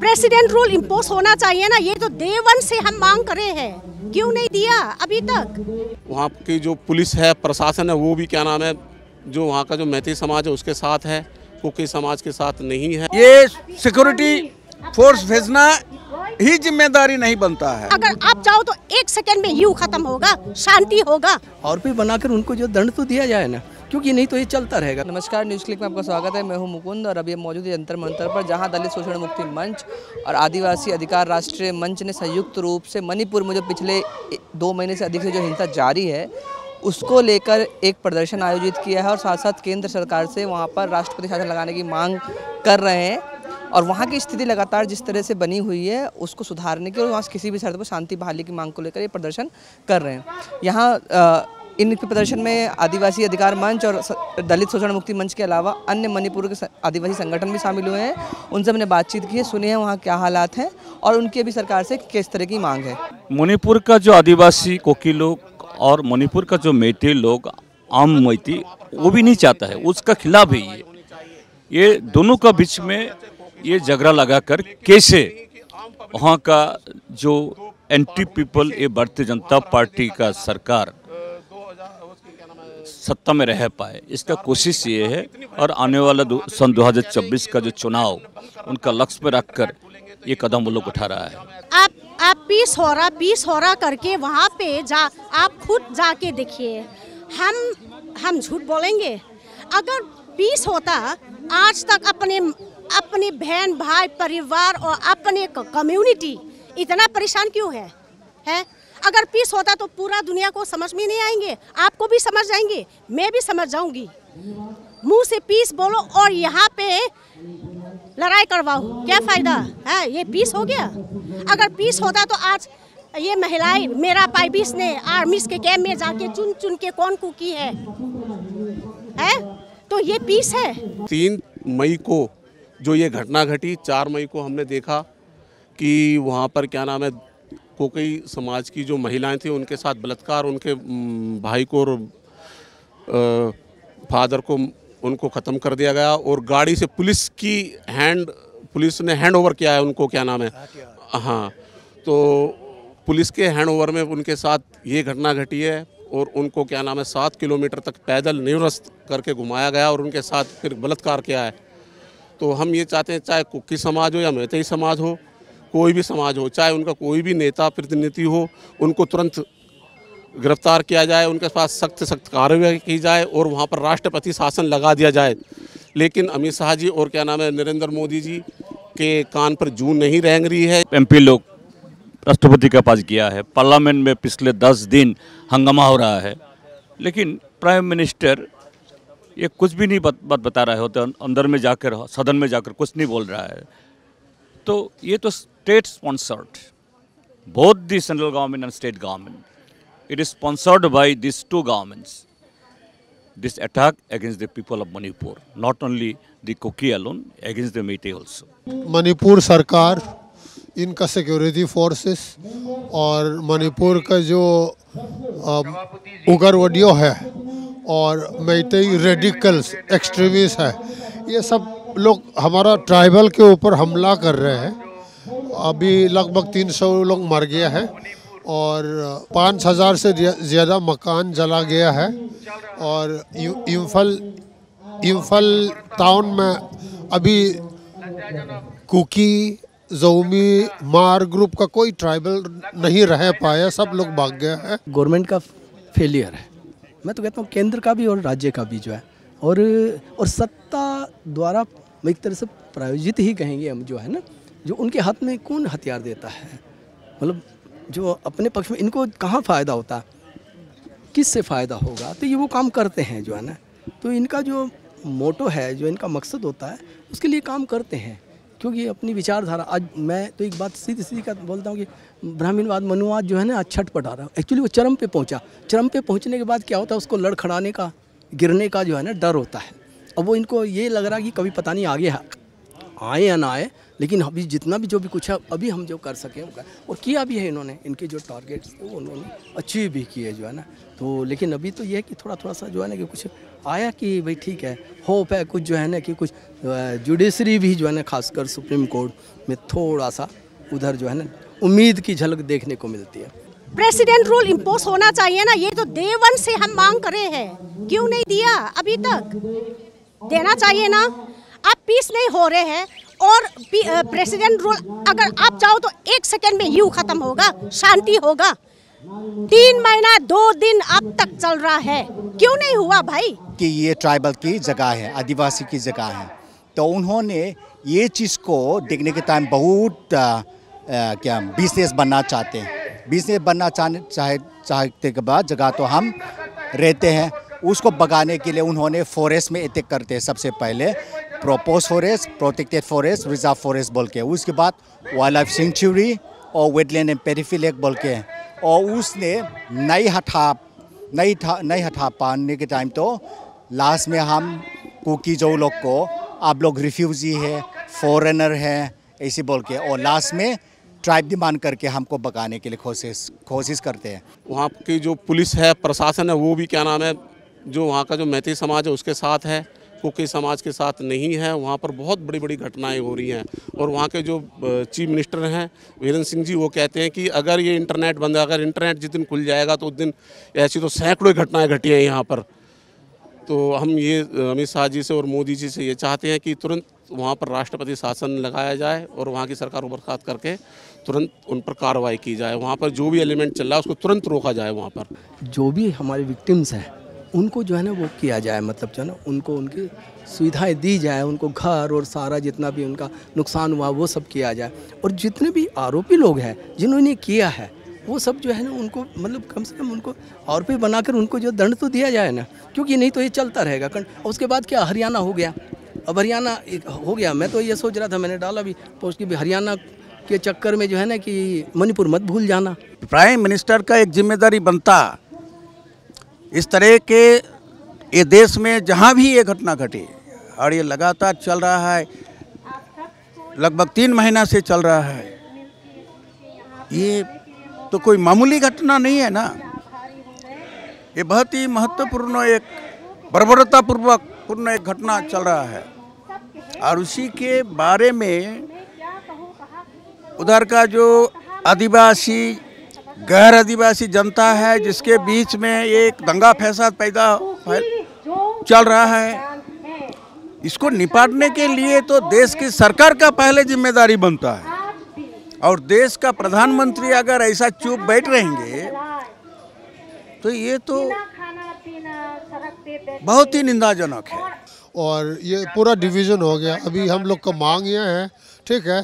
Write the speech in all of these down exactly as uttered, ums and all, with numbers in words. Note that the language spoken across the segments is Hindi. प्रेसिडेंट रूल इम्पोज होना चाहिए ना, ये तो डे वन से हम मांग करे हैं, क्यों नहीं दिया अभी तक। वहाँ की जो पुलिस है, प्रशासन है, वो भी क्या नाम है, जो वहाँ का जो मैथिली समाज है उसके साथ है, कुकी समाज के साथ नहीं है। ये सिक्योरिटी फोर्स भेजना ही जिम्मेदारी नहीं बनता है। अगर आप चाहो तो एक सेकंड में यू खत्म होगा, शांति होगा, और भी बनाकर उनको जो दंड तो दिया जाए ना, क्योंकि नहीं तो ये चलता रहेगा। नमस्कार, न्यूज़ क्लिक में आपका स्वागत है। मैं हूं मुकुंद और अभी मौजूद है जंतर मंतर पर, जहां दलित शोषण मुक्ति मंच और आदिवासी अधिकार राष्ट्रीय मंच ने संयुक्त रूप से मणिपुर में जो पिछले दो महीने से अधिक से जो हिंसा जारी है उसको लेकर एक प्रदर्शन आयोजित किया है और साथ साथ केंद्र सरकार से वहाँ पर राष्ट्रपति शासन लगाने की मांग कर रहे हैं। और वहाँ की स्थिति लगातार जिस तरह से बनी हुई है उसको सुधारने की और वहाँ किसी भी शर्त पर शांति बहाली की मांग को लेकर ये प्रदर्शन कर रहे हैं। यहाँ इन प्रदर्शन में आदिवासी अधिकार मंच और दलित शोषण मुक्ति मंच के अलावा अन्य मणिपुर के आदिवासी संगठन भी शामिल हुए हैं। उनसे हमने बातचीत की है, सुने हैं वहाँ क्या हालात हैं और उनकी अभी सरकार से किस तरह की मांग है। मणिपुर का जो आदिवासी कोकी लोग और मणिपुर का जो मेटे लोग आम मैती वो भी नहीं चाहता है, उसका खिलाफ है। ये ये दोनों का बीच में ये झगड़ा लगाकर कैसे वहाँ का जो एंटी पीपल ये भारतीय जनता पार्टी का सरकार सत्ता में रह पाए, इसका कोशिश ये है। और आने वाला सन दो हज़ार चौबीस का जो चुनाव उनका लक्ष्य पर रखकर ये कदम वो लोग उठा रहा है। आप आप पीस हो रहा पीस हो रहा करके वहाँ पे जा, आप खुद जाके देखिए। हम हम झूठ बोलेंगे? अगर पीस होता आज तक अपने अपने बहन भाई परिवार और अपने कम्युनिटी इतना परेशान क्यों है है? अगर पीस होता तो पूरा दुनिया को समझ में नहीं आएंगे, आपको भी समझ जाएंगे, मैं भी समझ जाऊंगी। मुंह से पीस बोलो और यहाँ पे लड़ाई करवाओ, क्या फायदा है? ये पीस हो गया? अगर पीस होता तो आज ये महिलाएं, मेरा पाइबिस ने आर्मीज के कैम्प में जाके चुन चुन के कौन कुकी है, है? तो ये पीस है। तीन मई को जो ये घटना घटी, चार मई को हमने देखा कि वहाँ पर क्या नाम है कोकई समाज की जो महिलाएं थी उनके साथ बलात्कार, उनके भाई को और फादर को उनको ख़त्म कर दिया गया और गाड़ी से पुलिस की हैंड पुलिस ने हैंड ओवर किया है उनको, क्या नाम है, हाँ। तो पुलिस के हैंड ओवर में उनके साथ ये घटना घटी है और उनको क्या नाम है सात किलोमीटर तक पैदल निरस्त करके घुमाया गया और उनके साथ फिर बलात्कार किया है। तो हम ये चाहते हैं, चाहे कुकी समाज हो या मैतेई समाज हो, कोई भी समाज हो, चाहे उनका कोई भी नेता प्रतिनिधि हो, उनको तुरंत गिरफ्तार किया जाए, उनके पास सख्त सख्त कार्रवाई की जाए और वहाँ पर राष्ट्रपति शासन लगा दिया जाए। लेकिन अमित शाह जी और क्या नाम है नरेंद्र मोदी जी के कान पर जू नहीं रेंग रही है। एमपी लोग राष्ट्रपति के पास गया है, पार्लियामेंट में पिछले दस दिन हंगामा हो रहा है, लेकिन प्राइम मिनिस्टर ये कुछ भी नहीं बात बत, बता रहा है, होता अंदर में जाकर सदन में जाकर कुछ नहीं बोल रहा है। तो ये तो state sponsored, both the central government and state government, it is sponsored by this two governments, this attack against the people of Manipur, not only the Kuki alone, against the Meitei also. Manipur सरकार, इनका सिक्योरिटी फोर्सेस और मणिपुर का जो उग्रवादियों है और मैतेई रेडिकल्स एक्सट्रीमिस्ट है, ये सब लोग हमारा ट्राइबल के ऊपर हमला कर रहे हैं। अभी लगभग तीन सौ लोग मर गए हैं और पाँच हज़ार से ज़्यादा मकान जला गया है और इम्फल इम्फल टाउन में अभी कुकी जोमी मार ग्रुप का कोई ट्राइबल नहीं रह पाया, सब लोग भाग गए हैं। गवर्नमेंट का फेलियर है, मैं तो कहता हूँ, केंद्र का भी और राज्य का भी जो है, और और सत्ता द्वारा एक तरह से प्रायोजित ही कहेंगे हम, जो है ना, जो उनके हाथ में कौन हथियार देता है, मतलब जो अपने पक्ष में, इनको कहाँ फ़ायदा होता, किससे फ़ायदा होगा, तो ये वो काम करते हैं जो है ना। तो इनका जो मोटो है, जो इनका मकसद होता है, उसके लिए काम करते हैं, क्योंकि अपनी विचारधारा। आज मैं तो एक बात सीधी सीधी का बोलता हूँ कि ब्राह्मणवाद मनुवाद जो है ना, आज छठ पटा रहा है। एक्चुअली वो चरम पे पहुँचा, चरम पे पहुँचने के बाद क्या होता है, उसको लड़खड़ाने का, गिरने का जो है ना डर होता है। अब वो इनको ये लग रहा है कि कभी पता नहीं आगे आए या ना आए, लेकिन अभी जितना भी जो भी कुछ है, अभी हम जो कर सकें वो कर, और किया भी है इन्होंने, इनके जो टारगेट्स थे वो उन्होंने अचीव भी किए जो है ना। तो लेकिन अभी तो ये है कि थोड़ा थोड़ा सा जो है ना कि कुछ आया कि भाई ठीक है, होप है कुछ जो है ना कि कुछ जुडिशरी भी जो है ना खासकर सुप्रीम कोर्ट में थोड़ा सा उधर जो है ना उम्मीद की झलक देखने को मिलती है। प्रेसिडेंट रूल इम्पोज होना चाहिए ना, ये तो डे वन से हम मांग करे हैं, क्यों नहीं दिया अभी तक? देना चाहिए ना। आप पीस नहीं हो रहे हैं और प्रेसिडेंट रूल अगर आप चाहो तो एक सेकंड में यू खत्म होगा, शांति होगा। तीन महीना दो दिन अब तक चल रहा है, क्यों नहीं हुआ भाई? कि ये ट्राइबल की जगह है, आदिवासी की जगह है, तो उन्होंने ये चीज़ को देखने के टाइम बहुत आ, आ, क्या बिजनेस बनना चाहते हैं। बिजनेस बनना चाहने चाहे चाहते के बाद जगह तो हम रहते हैं, उसको बगाने के लिए उन्होंने फॉरेस्ट में अटैक करते हैं। सबसे पहले propose forest, protected forest, reserve forest बोल के, उसके बाद वाइल्ड लाइफ सेंचुरी और वेटलैंड एंड पेरिफेरल बोल के, और उसने नई हटा नई था नई हटा पाने के टाइम तो लास्ट में हम कुकी जो लोग को आप लोग रिफ्यूजी है, फॉरेनर है, ऐसे बोल के और लास्ट में ट्राइब डिमांड करके हमको बगाने के लिए कोशिश कोशिश करते हैं। वहाँ की जो पुलिस है, प्रशासन है, वो भी क्या नाम है, जो वहाँ का जो मैती समाज है उसके साथ है, कुकी समाज के साथ नहीं है। वहाँ पर बहुत बड़ी बड़ी घटनाएं हो रही हैं और वहाँ के जो चीफ मिनिस्टर हैं वीरेंद्र सिंह जी, वो कहते हैं कि अगर ये इंटरनेट बंद है, अगर इंटरनेट जिस दिन खुल जाएगा तो उस दिन ऐसी तो सैकड़ों घटनाएँ घटी हैं यहाँ पर। तो हम ये अमित शाह जी से और मोदी जी से ये चाहते हैं कि तुरंत वहाँ पर राष्ट्रपति शासन लगाया जाए और वहाँ की सरकारों पर खास करके तुरंत उन पर कार्रवाई की जाए। वहाँ पर जो भी एलिमेंट चल रहा है उसको तुरंत रोका जाए। वहाँ पर जो भी हमारे विक्टिम्स हैं उनको जो है ना वो किया जाए, मतलब जो है ना उनको उनकी सुविधाएँ दी जाए, उनको घर और सारा जितना भी उनका नुकसान हुआ वो सब किया जाए। और जितने भी आरोपी लोग हैं जिन्होंने किया है वो सब जो है ना उनको मतलब कम से कम उनको और पे बनाकर उनको जो दंड तो दिया जाए ना, क्योंकि नहीं तो ये चलता रहेगा। उसके बाद क्या हरियाणा हो गया, अब हरियाणा हो गया। मैं तो ये सोच रहा था, मैंने डाला भी पोस्ट कि हरियाणा के चक्कर में जो है ना कि मणिपुर मत भूल जाना। प्राइम मिनिस्टर का एक जिम्मेदारी बनता इस तरह के ये देश में जहाँ भी ये घटना घटी, और ये लगातार चल रहा है, लगभग तीन महीना से चल रहा है, ये तो कोई मामूली घटना नहीं है ना। ये बहुत ही महत्वपूर्ण एक बर्बरतापूर्वक पूर्ण एक घटना चल रहा है और उसी के बारे में उधर का जो आदिवासी गैर आदिवासी जनता है जिसके बीच में एक दंगा फसाद पैदा चल रहा है, इसको निपटने के लिए तो देश की सरकार का पहले जिम्मेदारी बनता है। और देश का प्रधानमंत्री अगर ऐसा चुप बैठ रहेंगे तो ये तो बहुत ही निंदाजनक है। और ये पूरा डिवीज़न हो गया। अभी हम लोग का मांग यह है, ठीक है,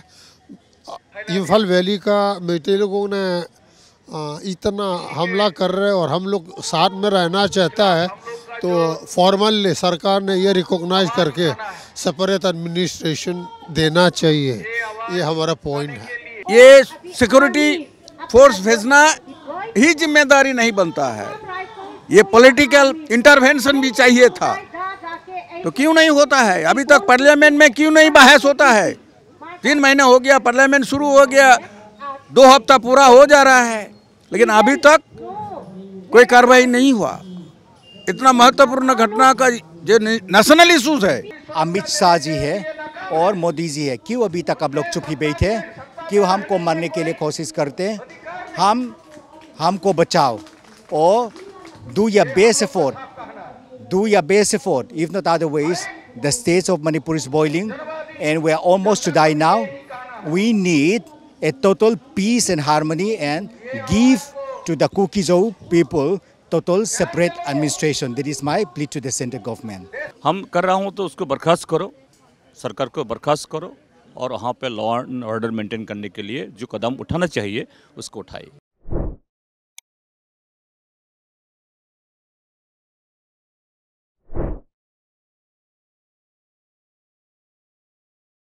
इम्फाल वैली का बेटे लोगों ने इतना हमला कर रहे और हम लोग साथ में रहना चाहता है, तो फॉर्मल सरकार ने ये रिकॉग्नाइज करके सेपरेट एडमिनिस्ट्रेशन देना चाहिए। ये हमारा पॉइंट है। ये सिक्योरिटी फोर्स भेजना ही जिम्मेदारी नहीं बनता है, ये पॉलिटिकल इंटरवेंशन भी चाहिए था, तो क्यों नहीं होता है? अभी तक पार्लियामेंट में क्यों नहीं बहस होता है? तीन महीना हो गया, पार्लियामेंट शुरू हो गया, दो हफ्ता पूरा हो जा रहा है, लेकिन अभी तक कोई कार्रवाई नहीं हुआ। इतना महत्वपूर्ण घटना का जो नेशनल इशूज है, अमित शाह जी है और मोदी जी है, क्यों अभी तक आप लोग चुप ही बैठे? क्यों हमको मारने के लिए कोशिश करते? हम हमको बचाओ और do your best effort, do your best effort. If not otherwise, the state of Manipur is boiling and we are almost to die now. We need a total peace and harmony and give to the Kukizhou people total separate administration. That is my plea to the central government. हम कर रहा हूँ तो उसको बर्खास्त करो, सरकार को बर्खास्त करो और वहाँ पे लॉ एंड ऑर्डर मेंटेन करने के लिए जो कदम उठाना चाहिए उसको उठाए।